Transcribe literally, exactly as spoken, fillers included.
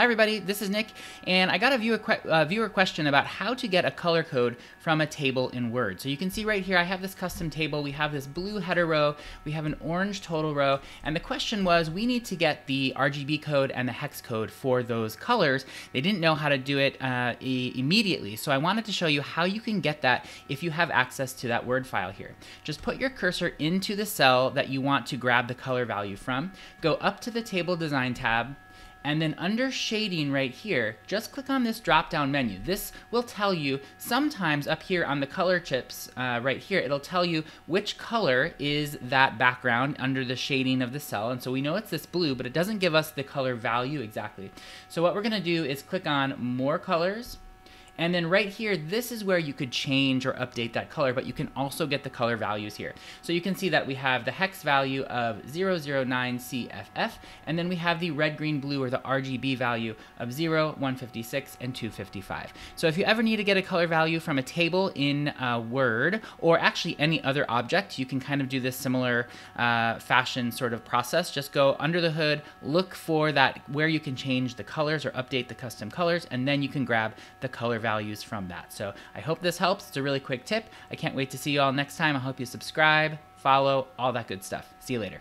Hi everybody, this is Nick, and I got a viewer, que uh, viewer question about how to get a color code from a table in Word. So you can see right here, I have this custom table, we have this blue header row, we have an orange total row, and the question was, we need to get the R G B code and the hex code for those colors. They didn't know how to do it uh, e immediately, so I wanted to show you how you can get that if you have access to that Word file here. Just put your cursor into the cell that you want to grab the color value from, go up to the Table Design tab, and then under shading right here, just click on this drop-down menu. This will tell you, sometimes up here on the color chips uh, right here, it'll tell you which color is that background under the shading of the cell. And so we know it's this blue, but it doesn't give us the color value exactly. So what we're gonna do is click on More Colors, and then right here, this is where you could change or update that color, but you can also get the color values here. So you can see that we have the hex value of zero zero nine C F F, and then we have the red, green, blue, or the R G B value of zero, one fifty-six, and two fifty-five. So if you ever need to get a color value from a table in uh, Word, or actually any other object, you can kind of do this similar uh, fashion sort of process. Just go under the hood, look for that where you can change the colors or update the custom colors, and then you can grab the color value values from that. So I hope this helps. It's a really quick tip. I can't wait to see you all next time. I hope you subscribe, follow, all that good stuff. See you later.